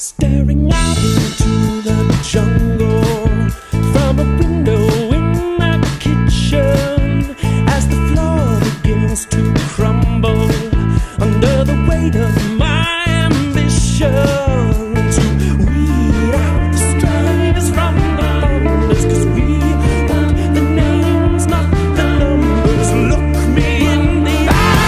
Staring out into the jungle from a window in my kitchen, as the floor begins to crumble under the weight of my ambition to weed out the strangers from the loners, 'cause we want the names, not the numbers. Look me in the eye.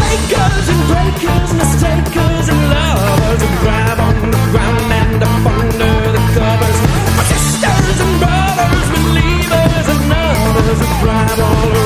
Makers and breakers, mistakers and lovers, a grab on the ground and up under the covers. My sisters and brothers, believers and others, a grab all around.